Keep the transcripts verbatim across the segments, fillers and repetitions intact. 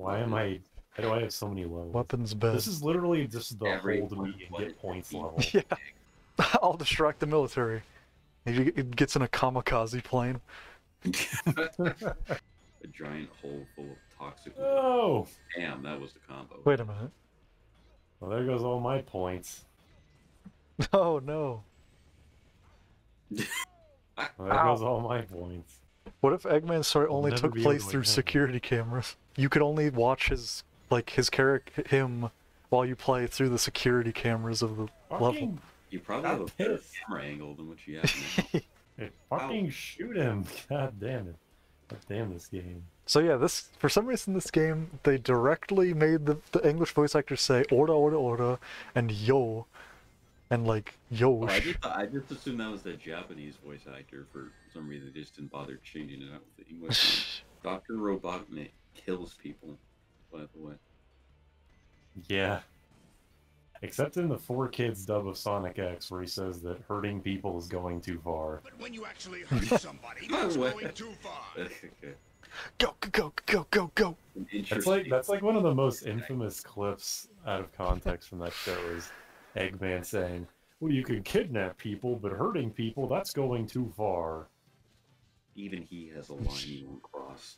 Why am I... Why do I have so many levels? Weapons bed. This is literally just the Every hold me and get points level. Yeah. I'll distract the military. He gets in a kamikaze plane. A giant hole full of toxic... Oh! Damn, that was the combo. Wait a minute. Well, there goes all my points. Oh, no. Well, there Ow. goes all my points. What if Eggman's story only took place through security cameras? You could only watch his, like, his character, him, while you play through the security cameras of the parking, level. You probably God have a better camera angle than what you have now. Hey, fucking Ow. shoot him! God damn it. God damn this game. So yeah, this, for some reason this game, they directly made the, the English voice actors say, Ora, Ora, Ora, and Yo. And like, yo. Oh, I, just, I just assumed that was the Japanese voice actor for some reason. They just didn't bother changing it out with the English. Doctor Robotnik kills people, by the way. Yeah. Except in the four kids dub of Sonic X, where he says that hurting people is going too far. But when you actually hurt somebody, that's going too far. Okay. Go, go, go, go, go, go. That's like, that's like one of the most infamous clips out of context from that show is Eggman saying, well, you can kidnap people, but hurting people, that's going too far. Even he has a line he won't cross.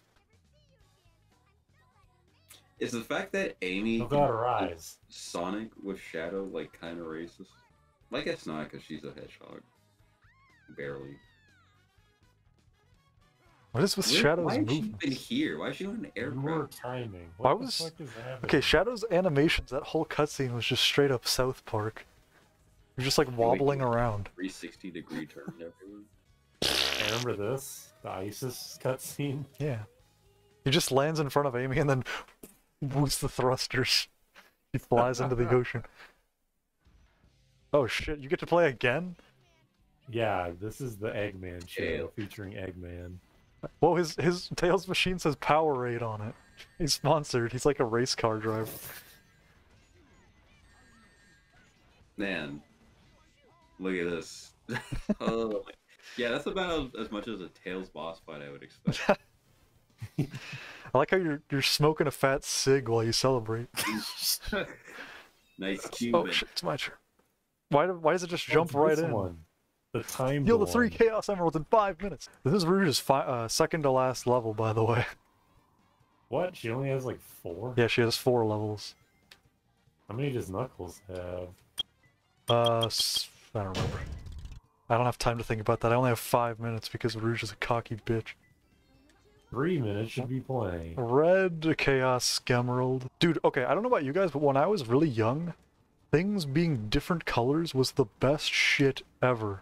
Is the fact that Amy got her eyes. Sonic with Shadow, like, kind of racist? I guess not, because she's a hedgehog. Barely. What is with Where, Shadow's why movements? Why is she even here? Why is she on an aircraft? Timing. What why was... Fuck is okay, Shadow's animations, that whole cutscene was just straight up South Park. You're just like Can wobbling around. three sixty degree turn everywhere. I remember this? The ISIS cutscene? Yeah. He just lands in front of Amy and then boosts the thrusters. He flies into the ocean. Oh shit, you get to play again? Yeah, this is the Eggman show yeah. featuring Eggman. Well, his his Tails machine says Powerade on it. He's sponsored. He's like a race car driver. Man, look at this. Oh, yeah, that's about as much as a Tails boss fight I would expect. I like how you're you're smoking a fat cig while you celebrate. Nice cube. Oh shit, it's my turn. Why do, why does it just oh, jump right in? One. The time You'll the three Chaos Emeralds in five minutes. This is Rouge's fi uh, second to last level, by the way. What? She only has like four? Yeah, she has four levels. How many does Knuckles have? Uh, I don't remember. I don't have time to think about that. I only have five minutes because Rouge is a cocky bitch. Three minutes should be playing. Red Chaos Emerald. Dude, okay, I don't know about you guys, but when I was really young, things being different colors was the best shit ever.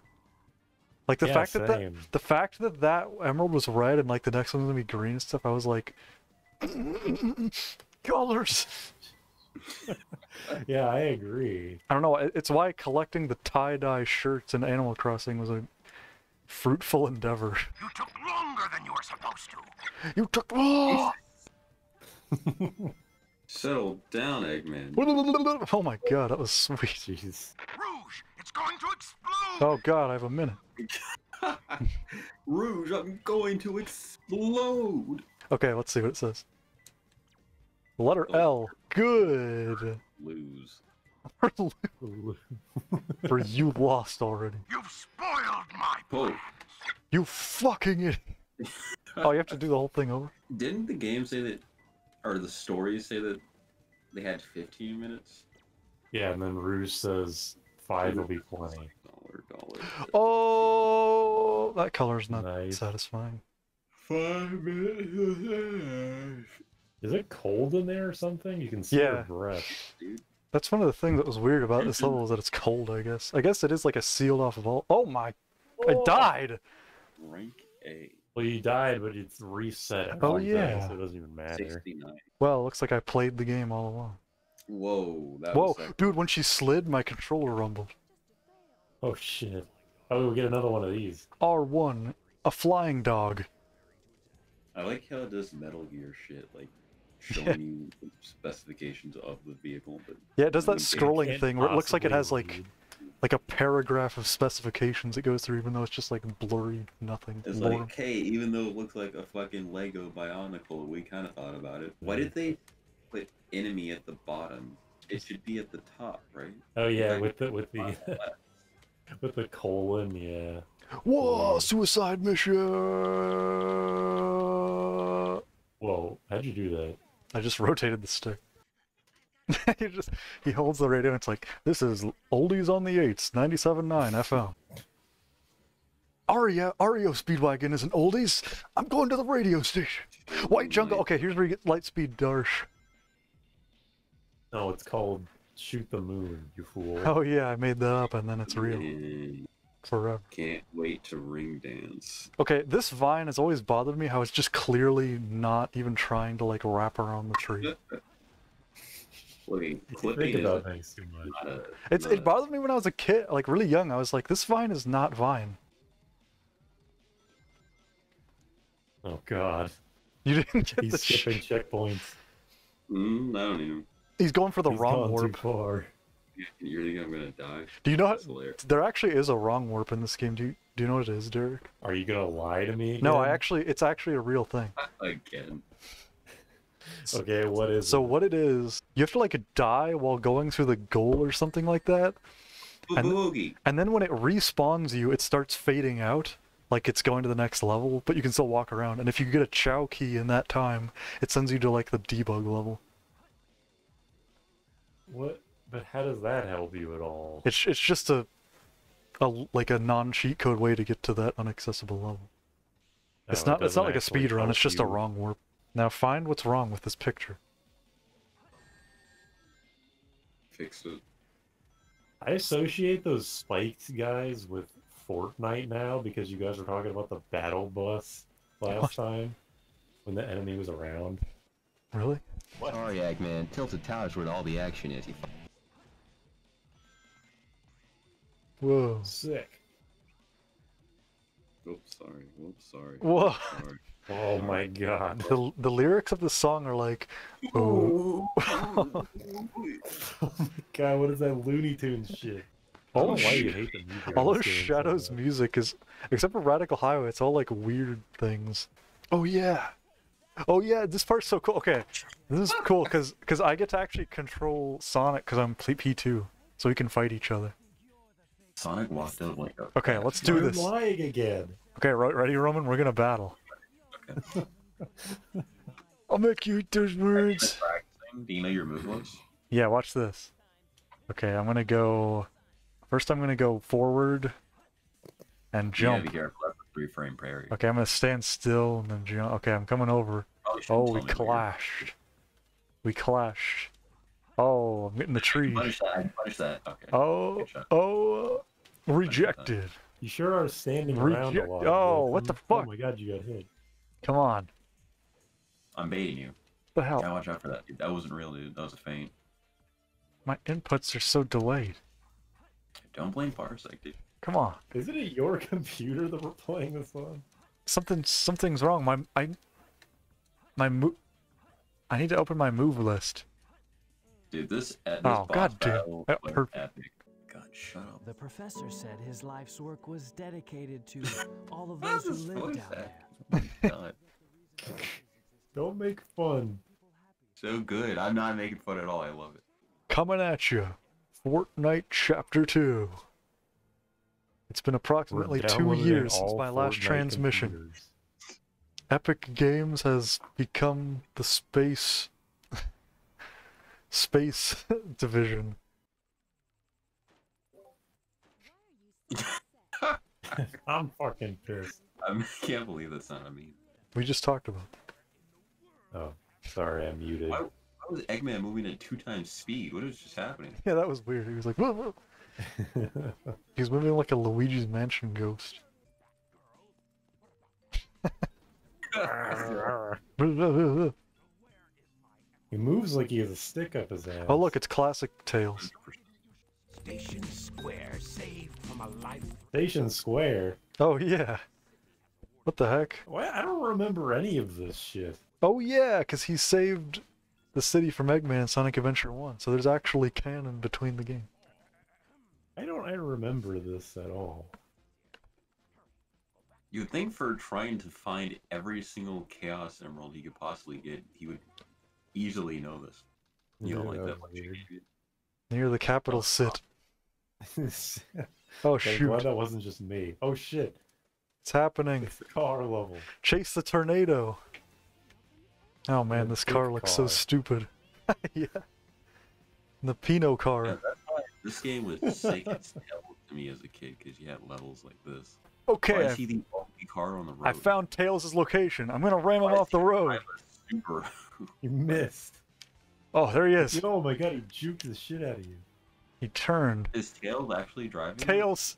Like the yeah, fact same. that that the fact that that emerald was red and like the next one's gonna be green and stuff, I was like, colors. Yeah, I agree. I don't know. It's why collecting the tie-dye shirts in Animal Crossing was a fruitful endeavor. You took longer than you were supposed to. You took long. Settle down, Eggman. Oh my god, that was sweet. Jeez. Rouge, it's going to explode. Oh god, I have a minute. Rouge, I'm going to explode. Okay, let's see what it says. The letter oh. L. Good. Lose. For you lost already. You've spoiled my plans. Oh. You fucking idiot. Oh, you have to do the whole thing over? Didn't the game say that, or the stories say that they had fifteen minutes? Yeah, and then Rouge says five will be plenty. Dollar, dollar, oh, that color's not nice. satisfying. Five minutes. Is it cold in there or something? You can see yeah. your breath. Dude. That's one of the things that was weird about this level is that it's cold, I guess. I guess it is like a sealed off vault. Oh my... Oh. I died! Rank A. Well, you died, but it's reset. Oh, yeah. Time, so it doesn't even matter. sixty-nine. Well, it looks like I played the game all along. Whoa. That Whoa. Was Dude, when she slid, my controller rumbled. Oh, shit. Oh, we get another one of these. R one. A flying dog. I like how it does Metal Gear shit, like, showing yeah. you the specifications of the vehicle. But yeah, it does that scrolling thing where it looks like it has, like, like a paragraph of specifications it goes through, even though it's just like blurry nothing. It's more. Like, hey, even though it looks like a fucking Lego Bionicle, we kind of thought about it. Why did they put enemy at the bottom? It should be at the top, right? Oh yeah, like, with the with the with the colon, yeah. Whoa! Suicide mission. Whoa! How'd you do that? I just rotated the stick. he just he holds the radio and it's like, this is Oldies on the eights, ninety-seven point nine F M. Aria, Ario Speedwagon is an Oldies. I'm going to the radio station. White Jungle. Okay, here's where you get Lightspeed Darsh. No, it's called Shoot the Moon, you fool. Oh yeah, I made that up and then it's real. Man. Forever. Can't wait to ring dance. Okay, this vine has always bothered me how it's just clearly not even trying to like wrap around the tree. Wait, clipping is about things too much. Not a, it's, not it bothered me when I was a kid, like really young. I was like, this vine is not vine. Oh god. You didn't get He's the skipping checkpoints. Mm, I don't even. He's going for the He's wrong warp. Too far. You think I'm gonna die? Do you know how, there actually is a wrong warp in this game? Do you do you know what it is, Derek? Are you gonna lie to me again? No, I actually it's actually a real thing. Again. Okay, what is So it? What it is, you have to like die while going through the goal or something like that. And, and then when it respawns you, it starts fading out. Like it's going to the next level, but you can still walk around. And if you get a chow key in that time, it sends you to like the debug level. What? But how does that help you at all? It's it's just a, a like a non-cheat code way to get to that unaccessible level. No, it's not it it's not like a speed run. It's just you. a wrong warp. Now find what's wrong with this picture. Fix it. I associate those spiked guys with Fortnite now because you guys were talking about the battle bus last what? time when the enemy was around. Really? What? Sorry, Eggman. Tilted Towers where all the action is. You Whoa. Sick. Oops, sorry. Oops, sorry. Whoa. Sorry. Oh my god. The, the lyrics of the song are like... Oh. Oh my god, what is that Looney Tunes shit? I don't know why you hate the music. All of Shadow's music is... Except for Radical Highway, it's all like weird things. Oh yeah. Oh yeah, this part's so cool. Okay, this is cool because because I get to actually control Sonic because I'm P two, so we can fight each other. Sonic walked out like a... Okay, let's do You're this. Lying again. Okay, ready, Roman? We're gonna battle. Okay. I'll make you those words. Do you know your move was? Yeah, watch this. Okay, I'm gonna go. First, I'm gonna go forward and jump. Yeah, three frame prairie. Okay, I'm gonna stand still and then jump. Okay, I'm coming over. Oh, oh we clashed. We clashed. Oh, I'm getting the tree. Punish that. Punish that. Okay. Oh, oh, rejected. You sure are standing around Reject a lot. Oh, what the fuck? Oh my god, you got hit. Come on. I'm baiting you. What the hell? Gotta watch out for that, dude. That wasn't real, dude. That was a feint. My inputs are so delayed. Don't blame Parsec, dude. Come on. Isn't it your computer that we're playing this on? Something, something's wrong. My, I, my move. I need to open my move list. Dude, this. Uh, this oh god, dude. Uh, epic. God, shut up. The professor said his life's work was dedicated to all of those who lived down there. God. Don't make fun. So good. I'm not making fun at all. I love it. Coming at you, Fortnite Chapter Two. It's been approximately two years since my last transmission. Computers. Epic Games has become the space space division. I'm fucking pissed. I can't believe that's not a meme. We just talked about that. Oh, sorry, I muted. Why, why was Eggman moving at two times speed? What is just happening? Yeah, that was weird. He was like, whoa, whoa. He's moving like a Luigi's Mansion ghost. He moves like he has a stick up his ass. Oh look, it's classic Tails. Station Square saved from a life. Station Square? Oh yeah. What the heck? Well, I don't remember any of this shit. Oh yeah, because he saved the city from Eggman in Sonic Adventure one, so there's actually canon between the games. I don't I remember this at all. You'd think for trying to find every single Chaos Emerald he could possibly get, he would easily know this. You yeah, know, like that weird. Near the capital sit. Oh shoot! Glad that wasn't just me. Oh shit! It's happening. It's the car level. Chase the tornado. Oh man, this car looks car. so stupid. Yeah. The Pinot car. Yeah, that's why this game was sick as hell to me as a kid because you had levels like this. Okay. I see the only car on the road. I found Tails' location. I'm gonna ram him off the road. Super. You missed. Oh, there he is. Oh my god, he juked the shit out of you. He turned. Is Tails actually driving? Tails,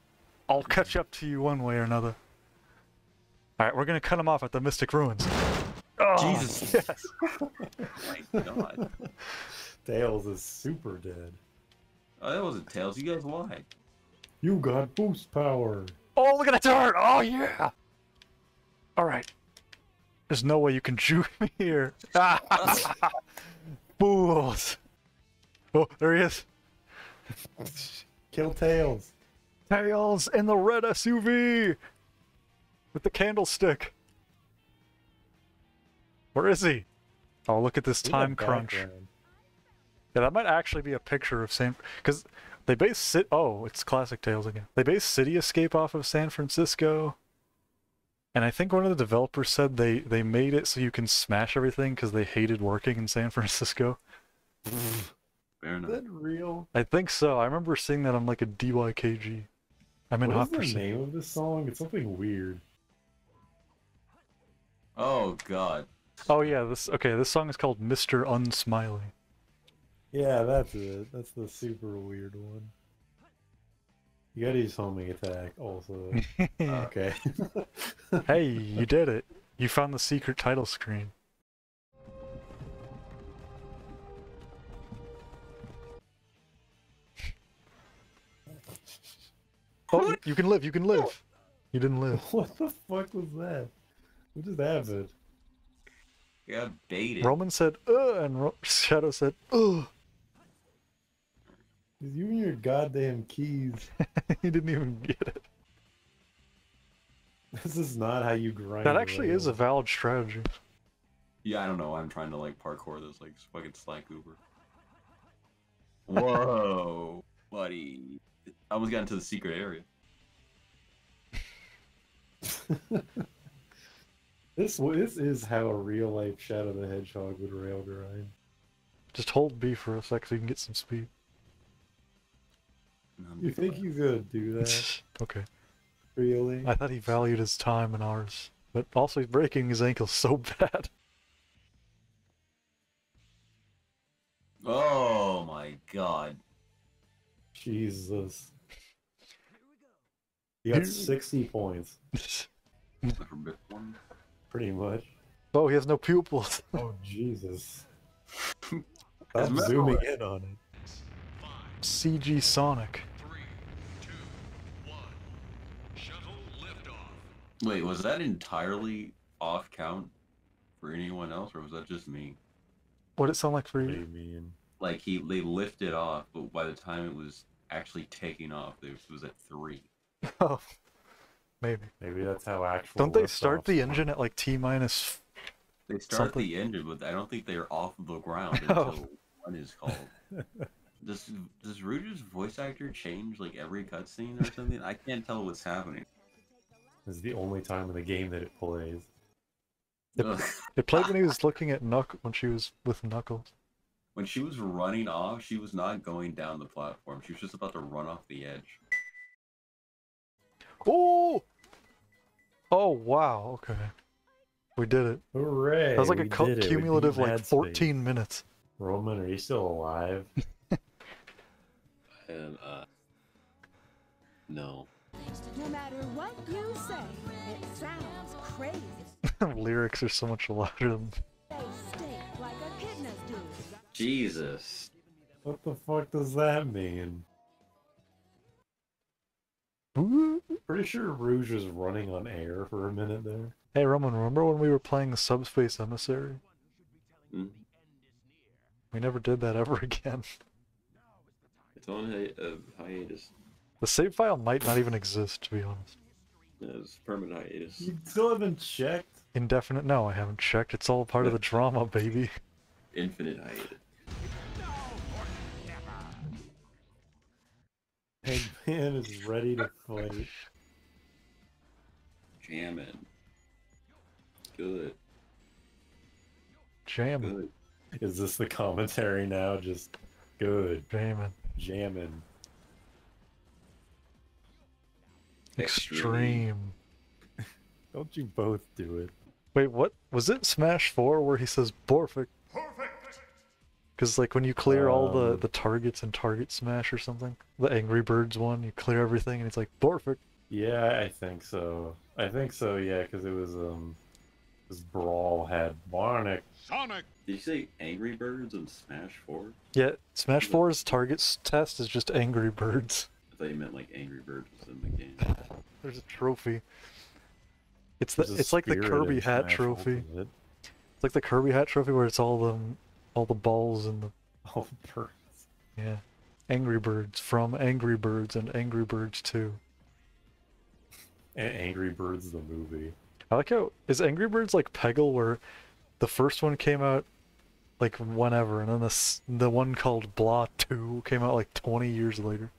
I'll catch up to you one way or another. Alright, we're gonna cut him off at the Mystic Ruins. Oh, Jesus. Yes. Oh my god. Tails is super dead. Oh, that wasn't Tails. You guys lied. You got boost power. Oh, look at that turn! Oh, yeah! Alright. There's no way you can juke me here. Fools! Oh, there he is. Kill Tails. Tails in the red S U V! With the candlestick. Where is he? Oh, look at this time crunch. Background. Yeah, that might actually be a picture of San... Because they base... Sit oh, it's classic Tails again. They base City Escape off of San Francisco. And I think one of the developers said they, they made it so you can smash everything because they hated working in San Francisco. Fair enough. Is that real? I think so. I remember seeing that on like a D Y K G. I'm in Hot Pursuit. What is the name of this song? It's something weird. Oh, God. Oh, yeah. This Okay, this song is called Mister Unsmiley. Yeah, that's it. That's the super weird one. You gotta use homing attack also. Okay. Hey, you did it. You found the secret title screen. Oh, you can live, you can live. You didn't live. What the fuck was that? What just happened? You got baited. Roman said, ugh, and Ro Shadow said, ugh. You and your goddamn keys. He didn't even get it. This is not how you grind. That actually right is now. a valid strategy. Yeah, I don't know. I'm trying to like parkour this like fucking slack Uber. Whoa, buddy! I almost got into the secret area. This this is how a real life Shadow the Hedgehog would rail grind. Just hold B for a sec so you can get some speed. You think he's gonna do that? Okay. Really? I thought he valued his time and ours, but also he's breaking his ankle so bad. Oh my god. Jesus. You got sixty points. Pretty much. Oh, he has no pupils. Oh, Jesus. I'm zooming in on it. C G Sonic. three, two, one. Shuttle liftoff. Wait, was that entirely off count for anyone else, or was that just me? What did it sound like for you? What do you mean? Like he, they lifted off, but by the time it was actually taking off, it was at three. Oh, maybe. Maybe that's how actual. Don't they start the engine at like T minus? They start something? the engine, but I don't think they're off the ground until one is called. Does, does Rouge's voice actor change like every cutscene or something? I can't tell what's happening. This is the only time in the game that it plays. It, it played when he was looking at Knuckles, when she was with Knuckles. When she was running off, she was not going down the platform. She was just about to run off the edge. Oh! Oh, wow, okay. We did it. Hooray! That was like a cumulative like fourteen minutes. Roman, are you still alive? And, uh, no. No matter what you say, it sounds crazy. Lyrics are so much louder than. They stink like echidnas do. Jesus. What the fuck does that mean? Pretty sure Rouge was running on air for a minute there. Hey Roman, remember when we were playing the Subspace Emissary? Mm. We never did that ever again. It's on hi uh, hiatus. The save file might not even exist, to be honest. It's permanent hiatus. You still haven't checked? Indefinite? No, I haven't checked. It's all part of the drama, baby. Infinite hiatus. Eggman is ready to fight. Jammin'. Good. Jammin'. Good. Is this the commentary now? Just good. Jammin'. Jammin'. Extreme. Don't you both do it. Wait, what? Was it Smash four where he says Borfic? Perfect! Because, like, when you clear um, all the, the targets in Target Smash or something, the Angry Birds one, you clear everything and it's like, Borfic! Yeah, I think so. I think so, yeah, because it was, um... this Brawl had Barnick. Sonic! Did you say Angry Birds in Smash four? Yeah, Smash four's target test is just Angry Birds. I thought you meant, like, Angry Birds was in the game. There's a trophy. It's the, it's like the Kirby hat trophy. It. It's like the Kirby hat trophy where it's all the all the balls and the all the birds. Yeah, Angry Birds from Angry Birds and Angry Birds two. And Angry Birds the movie. I like how is Angry Birds like Peggle, where the first one came out like whenever, and then the the one called Blah two came out like twenty years later.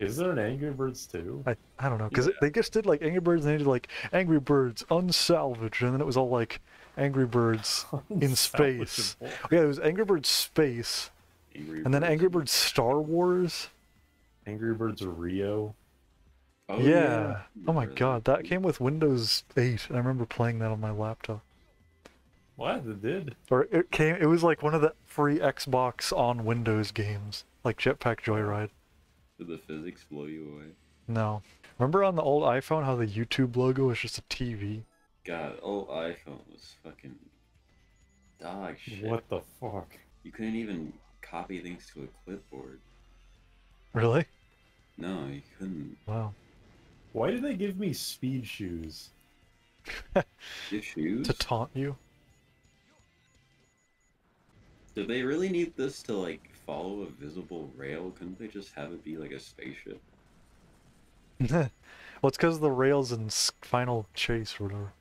Is there an Angry Birds two? I, I don't know, because yeah. They just did like Angry Birds and they did like Angry Birds Unsalvaged, and then it was all like Angry Birds in Space. Yeah, it was Angry Birds Space, Angry and Birds. Then Angry Birds Star Wars. Angry Birds Rio. Oh, yeah. yeah. Oh my god, that came with Windows eight, and I remember playing that on my laptop. What? It did? Or it came, it was like one of the free Xbox on Windows games, like Jetpack Joyride. Did the physics blow you away? No. Remember on the old iPhone how the YouTube logo was just a T V? God, old iPhone was fucking dog shit. What the fuck? You couldn't even copy things to a clipboard. Really? No, you couldn't. Wow. Why did they give me speed shoes? Your shoes? To taunt you? Did they really need this to, like, follow a visible rail? Couldn't they just have it be like a spaceship? Well, it's because the rails in Final Chase or whatever.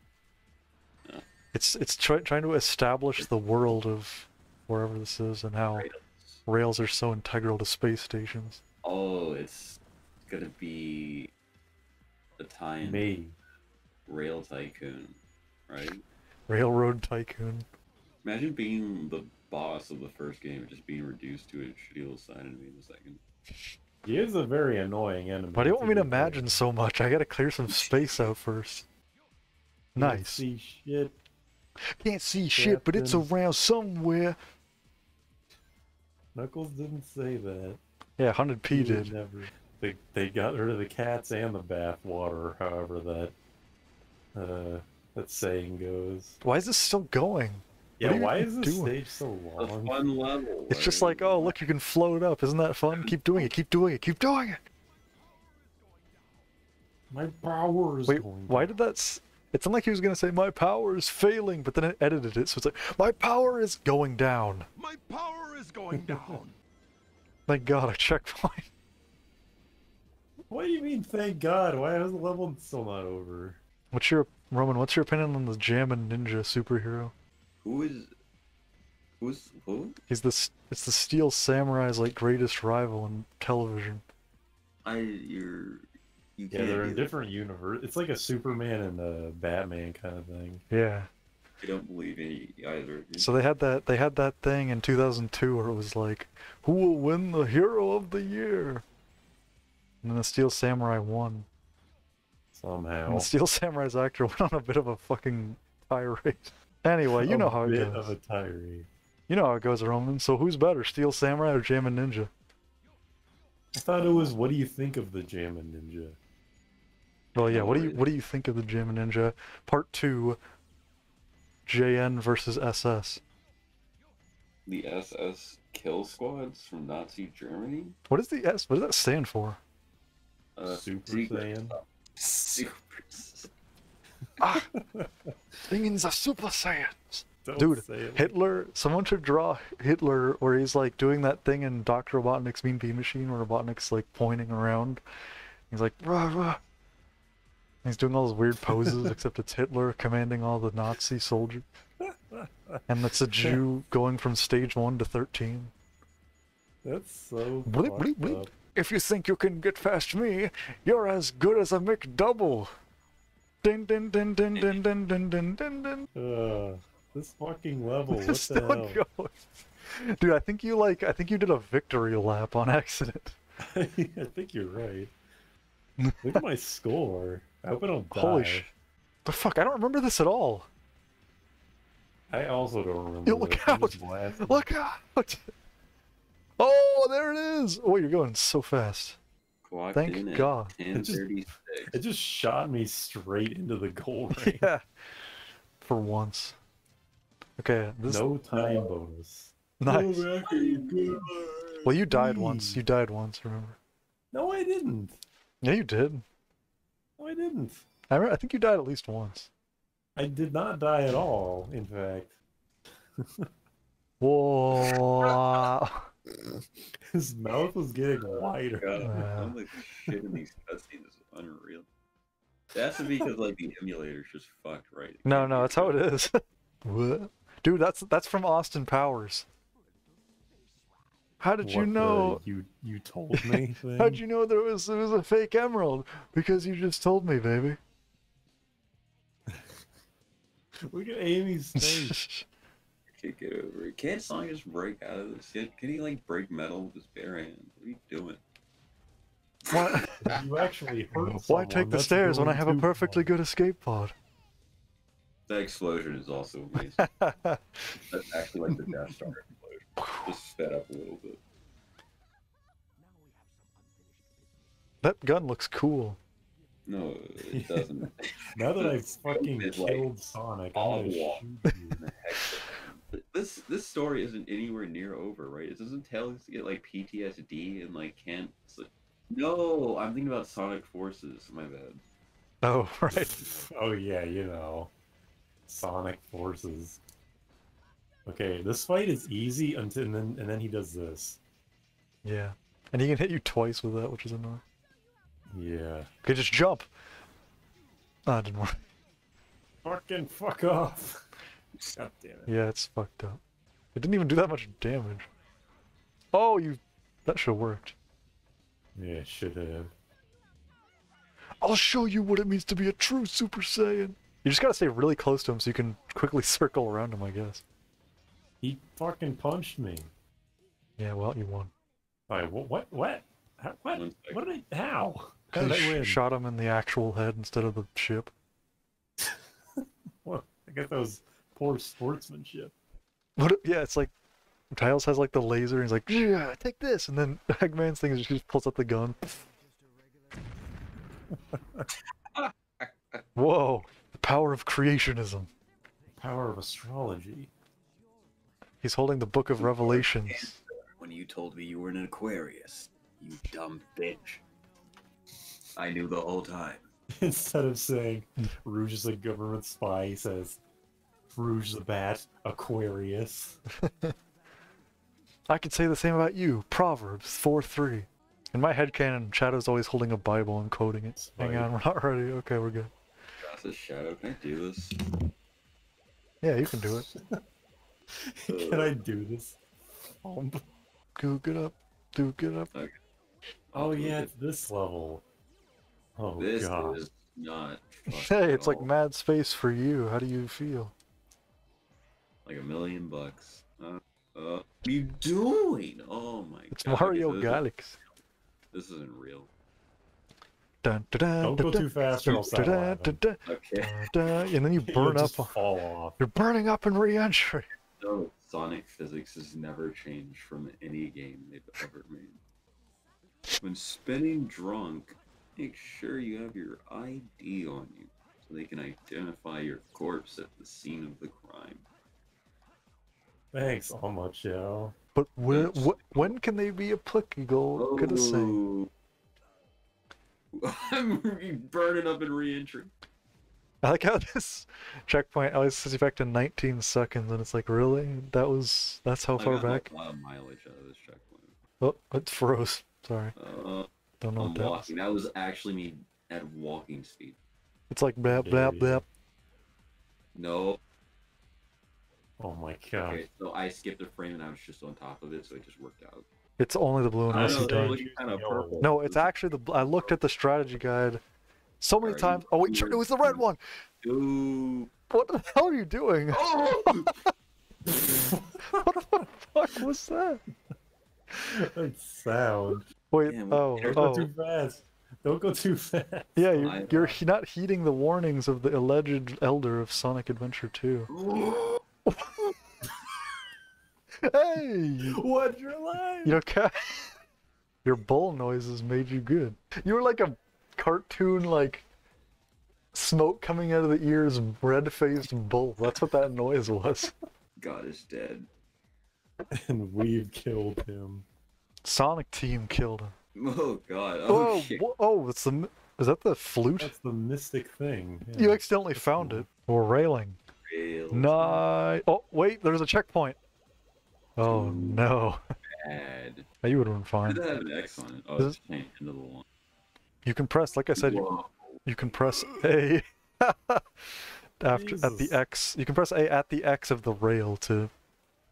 No. It's it's try trying to establish the world of wherever this is and how rails, rails are so integral to space stations. Oh, it's gonna be a tie-in. Me. Rail Tycoon, right? Railroad Tycoon. Imagine being the boss of the first game, just being reduced to a steel side and me in the second. He is a very annoying enemy. Why do you want me to imagine so much? I gotta clear some space out first. Nice. Can't see shit. Can't see shit, but it's around somewhere. Knuckles didn't say that. Yeah, one hundred P did. Never. They, they got rid of the cats and the bathwater, however that, uh, that saying goes. Why is this still going? Yeah, why is this doing? Stage so long? A fun level. It's right? Just like, oh, look, you can float up. Isn't that fun? Keep doing it. Keep doing it. Keep doing it. My power is Wait, going down. Why did that? S it sounded like he was going to say, my power is failing, but then it edited it. So it's like, my power is going down. My power is going down. Thank God, a checkpoint. What do you mean, thank God? Why is the level still not over? What's your, Roman, what's your opinion on the Jammin' Ninja superhero? Who is... Who's... Who? He's the... It's the Steel Samurai's, like, greatest rival in television. I... You're... You yeah, they're in different universes. It's like a Superman and a Batman kind of thing. Yeah. I don't believe any either. So they had that... They had that thing in two thousand two where it was like, who will win the Hero of the Year? And then the Steel Samurai won. Somehow. And the Steel Samurai's actor went on a bit of a fucking tirade. Anyway, you know how it goes. Of a tirade. You know how it goes, Roman. So who's better, Steel Samurai or Jammin' Ninja? I thought it was, what do you think of the Jammin' Ninja? Well, yeah. What do you What do you think of the Jammin' Ninja? Part two. J N versus S S. The S S kill squads from Nazi Germany. What is the S? What does that stand for? Uh, Super Saiyan. Super. Ah, things are Super Saiyans. Don't Dude, say it. Hitler, someone should draw Hitler where he's like doing that thing in Doctor Robotnik's Mean Bean Machine where Robotnik's like pointing around. He's like, rah, rah. He's doing all those weird poses, except it's Hitler commanding all the Nazi soldiers. And that's a Jew going from stage one to thirteen. That's so bleep, bleep, bleep. If you think you can get past me, you're as good as a McDouble. Din, din, din, din, din, din, din, din, din, din. Uh. This fucking level, what the hell? Going. Dude, I think you like, I think you did a victory lap on accident. I think you're right. Look at my score. I hope I don't die. Holy sh... The fuck, I don't remember this at all. I also don't remember Yo, look this. Out! Look out! Oh, there it is! Oh, you're going so fast. Clocked Thank God. It just, it just shot me straight into the goal range. Yeah. For once. Okay, this no time uh, bonus. Nice. Well, you died once. You died once, remember? No, I didn't. Yeah, you did. No, I didn't. I, remember, I think you died at least once. I did not die at all, in fact. Whoa. His mouth was getting wider. Uh, I'm like, shit in these cutscenes is unreal. That's because, like, the emulator's just fucked, right? It no, no, that's how it is. What? Dude, that's that's from Austin Powers. How did what you know? The, you you told me. How'd you know there was there was a fake emerald? Because you just told me, baby. Look at Amy's face. Can't get over it. Can't Sonic just break out of this? Can, can he like break metal with his bare hand? What are you doing? What? You actually hurt Why take the stairs when I have a perfectly good escape pod? The explosion is also amazing. That's actually like the Death Star explosion. Just sped up a little bit. That gun looks cool. No, it doesn't. Now that I've fucking killed like, Sonic, I'll walk. This this story isn't anywhere near over, right? It doesn't Tails get like P T S D and like can't. Like... No, I'm thinking about Sonic Forces. My bad. Oh right. Oh yeah, you know. Sonic Forces. Okay, this fight is easy until and then and then he does this. Yeah, and he can hit you twice with that, which is annoying. Yeah. Okay, just jump. Ah, oh, didn't work. Fucking fuck off. God damn it. Yeah, it's fucked up. It didn't even do that much damage. Oh, you. That should have worked. Yeah, it should have. I'll show you what it means to be a true Super Saiyan. You just gotta stay really close to him so you can quickly circle around him, I guess. He fucking punched me. Yeah, well, you won. Alright, what, what, what? What? What did I, how? How did I win? Shot him in the actual head instead of the ship. What? I guess that was poor sportsmanship. What? Yeah, it's like, Tails has like the laser and he's like, yeah, take this! And then Eggman's thing is just pulls up the gun. Whoa. The power of creationism. The power of astrology. He's holding the Book of Revelations. When you told me you were an Aquarius, you dumb bitch. I knew the whole time. Instead of saying, Rouge is a government spy, he says, Rouge the Bat, Aquarius. I could say the same about you, Proverbs four three. In my headcanon, Shadow's always holding a Bible and quoting it. Spite. Hang on, we're not ready. Okay, we're good. This Shadow, can I do this? Yeah, you can do it. Can I do this? Um, Goog it up. Goog it up. Okay. Oh, yeah, it's this level. Oh, this God. Is not. Hey, it's all. Like mad space for you. How do you feel? Like a million bucks. Uh, uh, what are you doing? Oh, my God. It's Mario Galaxy. This isn't real. Dun, da, da, Don't da, go da, too fast, da, da, da, da, okay. Da, and then you burn up. Fall off. You're burning up in re-entry. No, Sonic physics has never changed from any game they've ever made. When spinning drunk, make sure you have your I D on you so they can identify your corpse at the scene of the crime. Thanks so much, y'all. But when, wh when can they be applicable? Oh. Could I say? I'm burning up in re-entry. I like how this checkpoint always says you back to nineteen seconds, and it's like, really? That was, that's how I far got back? A lot of mileage out of this checkpoint. Oh, it froze. Sorry. Uh, Don't know I'm what that walking. Was. That was actually me at walking speed. It's like blap, blap, blap. No. Oh my god. Okay, so I skipped a frame and I was just on top of it, so it just worked out. It's only the blue and S. Kind of purple. No, it's actually the. I looked at the strategy guide so many times. Oh wait, sure, it was the red one. Ooh. What the hell are you doing? Oh. What the fuck was that? That sound. Wait. Damn, oh. Don't oh. go too fast. Don't go too fast. Yeah, you're, you're not heeding the warnings of the alleged elder of Sonic Adventure two. Hey! What's your life? You okay? Your bull noises made you good. You were like a cartoon, like smoke coming out of the ears, red-faced bull. That's what that noise was. God is dead, and we've killed him. Sonic Team killed him. Oh God! Oh, oh shit! Oh, it's the is that the flute? That's the mystic thing. Yeah. You accidentally found it. Or railing. Railing. No. Oh wait, there's a checkpoint. Oh Ooh, no! Bad. You would have been fine. Did that have an X on it? Oh, it's chained into the one. You can press, like I said, you, you can press A after Jesus. At the X. You can press A at the X of the rail to,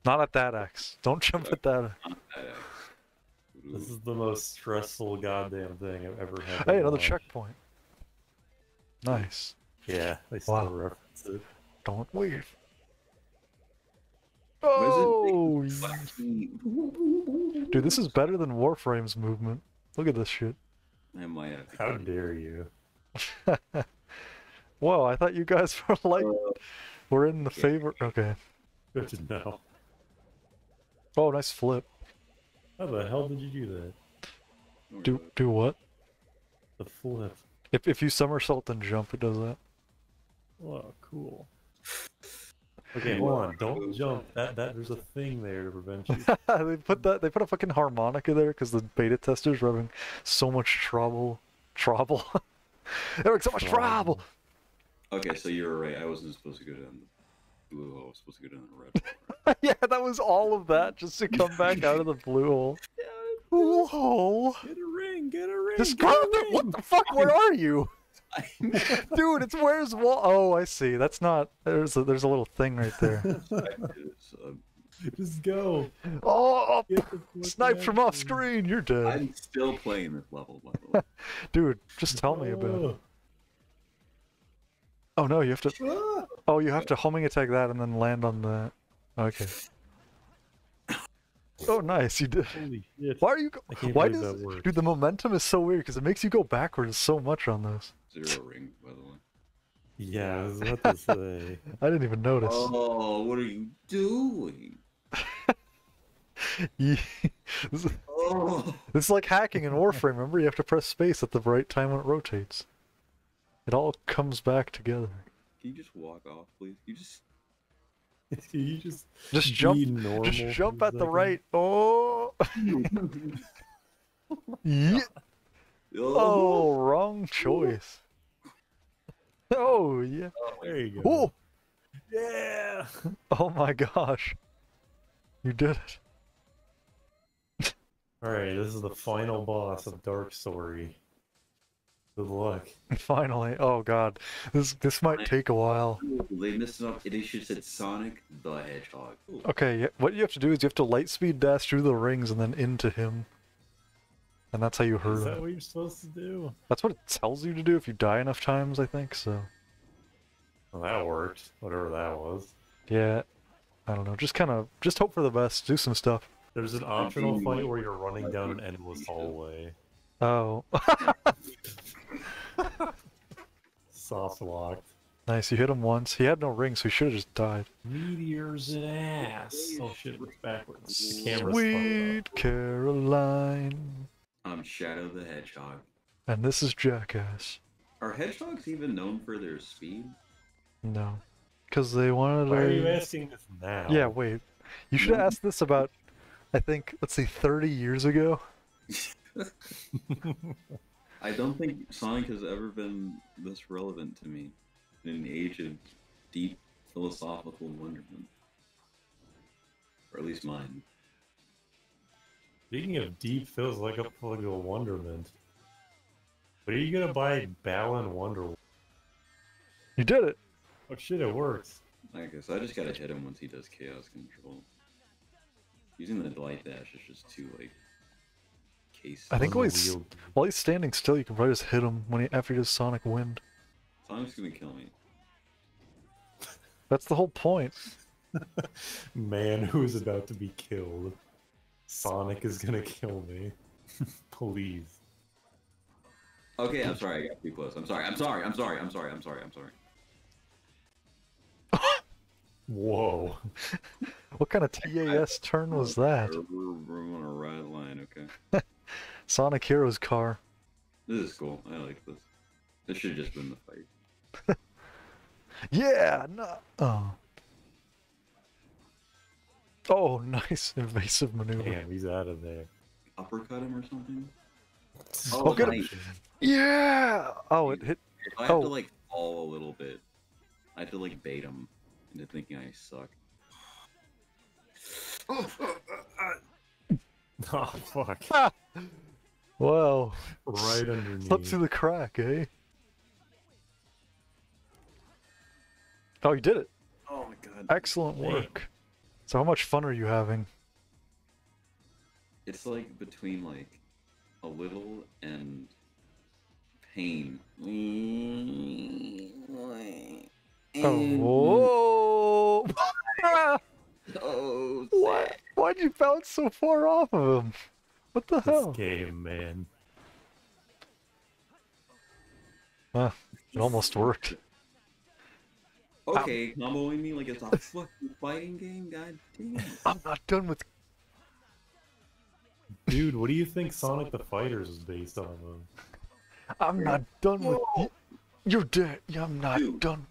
not at that X. Don't jump at that. Not that X. This is the most stressful goddamn thing I've ever had. Hey, another life. Checkpoint. Nice. Yeah, they still wow. reference it. Don't wave. Oh, dude, this is better than Warframe's movement. Look at this shit. I might have How dare you? Whoa, I thought you guys were like, we're in the favor. Okay. Good to know. Oh, nice flip. How the hell did you do that? Do do what? The flip. If if you somersault and jump, it does that. Oh, cool. Okay, hold on. Don't jump. That that there's a thing there to prevent you. They put that. They put a fucking harmonica there because the beta testers were having so much trouble. Trouble. They were having so much trouble. Okay, so you were right. I wasn't supposed to go down the blue hole. I was supposed to go down the red. Yeah, that was all of that just to come back out of the blue hole. Blue hole. Get a ring. Get a ring. Just get a ring. What the fuck? Where are you? Dude, it's where's wall. Oh, I see. That's not. There's a, there's a little thing right there. Just go. Oh, sniped from off screen. You're dead. I'm still playing this level, by the way. Dude, just tell me about it. Oh no, you have to. Oh, you have to homing attack that and then land on the. Okay. Oh, nice! You did. Holy shit. Why are you? Go Why does dude? The momentum is so weird because it makes you go backwards so much on those. Zero ring, by the way. Yeah, I was about to say. I didn't even notice. Oh, what are you doing? Yeah. This, is, oh. This is like hacking in Warframe. Remember, you have to press space at the right time when it rotates. It all comes back together. Can you just walk off, please? You just. You just just jump, just jump at the right. Oh, yeah. Oh, wrong choice. Oh yeah. Oh, there you go. Oh, yeah. Oh my gosh, you did it. All right, this is the final boss of Dark Story. Good luck. Finally. Oh god. This this might take a while. They missed it up. It should have said Sonic the Hedgehog. Ooh. Okay, what you have to do is you have to light speed dash through the rings and then into him. And that's how you hurt him. Is that what you're supposed to do? That's what it tells you to do if you die enough times, I think, so. Well, that worked. Whatever that was. Yeah. I don't know. Just kind of, just hope for the best. Do some stuff. There's an optional fight where you're running down an endless hallway. Oh. Soft locked. Nice, you hit him once. He had no ring, so he should have just died. Meteors and ass. Oh shit, it's backwards. Sweet Caroline. I'm Shadow the Hedgehog. And this is Jackass. Are hedgehogs even known for their speed? No. Because they wanted to. Why are you asking this now? Yeah, wait. You should have asked this about, I think, let's see, thirty years ago. I don't think Sonic has ever been this relevant to me. in an age of deep philosophical wonderment. Or at least mine. Speaking of deep philosophical wonderment, what are you going to buy Balan Wonderworld? You did it! Oh shit, it works. I guess I just gotta hit him once he does Chaos Control. Using the Delight Dash is just too, like, case. I think while he's, while he's standing still, you can probably just hit him when he, after he does Sonic Wind. Sonic's gonna kill me. That's the whole point. Man who's about to be killed. Sonic is gonna kill me. Please. Okay, I'm sorry, I got too close. I'm sorry, I'm sorry, I'm sorry, I'm sorry, I'm sorry, I'm sorry. Whoa. What kind of T A S turn was that? We're, we're on a right line, okay. Sonic Heroes car. This is cool. I like this. This should have just been the fight. Yeah! No. Oh. Oh, nice evasive maneuver. Damn, he's out of there. Uppercut him or something? Oh, oh nice. Good. Yeah! Oh, it hit. If I have oh. to, like, fall a little bit, I have to, like, bait him into thinking I suck. Oh, oh, oh, oh. Oh fuck. Ah. Wow. Right underneath. Slipped through the crack, eh? Oh, you did it. Oh my god. Excellent work. Damn. So how much fun are you having? It's like between like a little and pain. Oh! Whoa. Oh, what? Why'd you bounce so far off of him? What the this hell? This game, man. Huh, it almost worked. Okay, comboing me like it's a fucking fighting game, god damn. I'm not done with. Dude, what do you think Sonic the Fighters is based on? Though? I'm You're not like... done with. No. You're dead. I'm not Dude. done.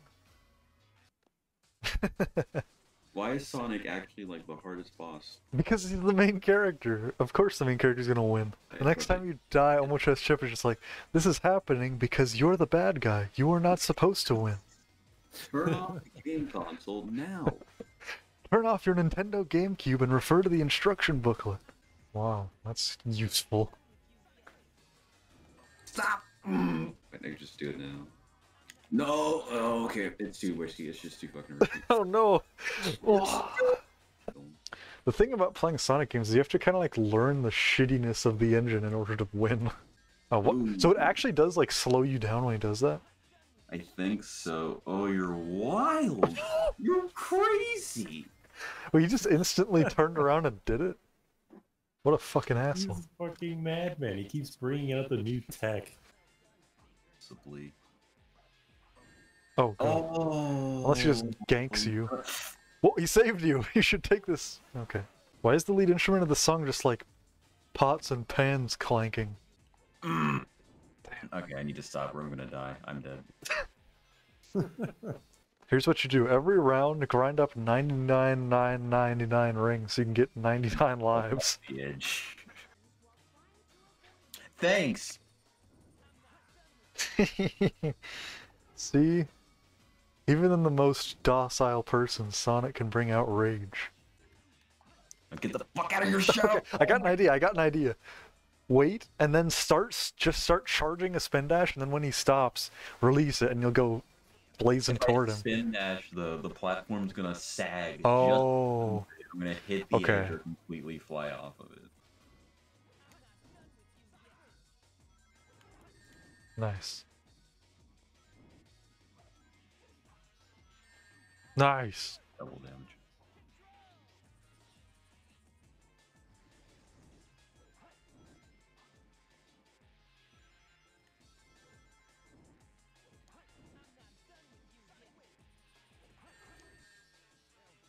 Why is Sonic actually like the hardest boss? Because he's the main character. Of course the main character's gonna win. The next time you die, Elmo Chess Chip is just like, this is happening because you're the bad guy. You are not supposed to win. Turn off the game console now. Turn off your Nintendo GameCube and refer to the instruction booklet. Wow, that's useful. Stop! Mm. Wait, no, just do it now. No, oh, okay, it's too risky. It's just too fucking risky. Oh no! Oh. The thing about playing Sonic games is you have to kind of like learn the shittiness of the engine in order to win. Oh, what? So it actually does like slow you down when he does that? I think so. Oh, you're wild! You're crazy! Well, you just instantly turned around and did it? What a fucking asshole. He's a fucking madman. He keeps bringing out the new tech. Possibly. Oh, God. Oh, unless he just ganks you. Well, he saved you. You should take this. Okay. Why is the lead instrument of the song just like pots and pans clanking? Mm. Okay, I need to stop or I'm gonna die. I'm dead. Here's what you do. Every round, grind up ninety-nine nine ninety-nine rings so you can get ninety-nine lives. Bitch. Thanks! See? Even in the most docile person, Sonic can bring out rage. Get the fuck out of your show! Okay, I got an idea, I got an idea. Wait, and then starts just start charging a spin dash, and then when he stops, release it, and you'll go blazing if toward I him. Spin dash, the the platform's gonna sag. Oh, just, I'm gonna hit the okay. edge or completely fly off of it. Nice. Nice. Double damage.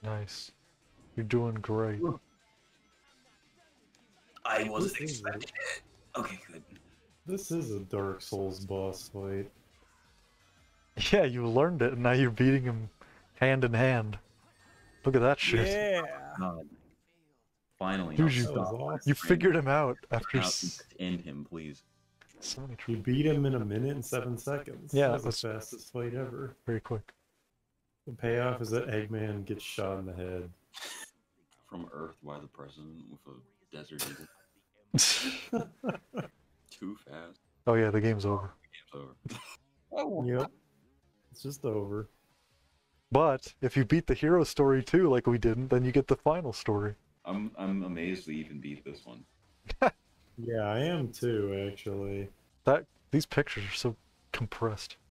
Nice. You're doing great. I wasn't expecting it. Okay, good. This is a Dark Souls boss fight. Yeah, you learned it and now you're beating him hand in hand. Look at that shit. Yeah. God. Finally. Dude, you, awesome. you figured him out after. End him, please. Sonic. You beat him in a minute and seven seconds. Yeah, that was the fastest fight ever. Very quick. The payoff is that Eggman gets shot in the head. From Earth by the president with a desert eagle. Too fast. Oh yeah, the game's over. The game's over. Oh. Yep. It's just over. But if you beat the hero story too, like we didn't, then you get the final story. I'm I'm amazed we even beat this one. Yeah, I am too, actually. That these pictures are so compressed.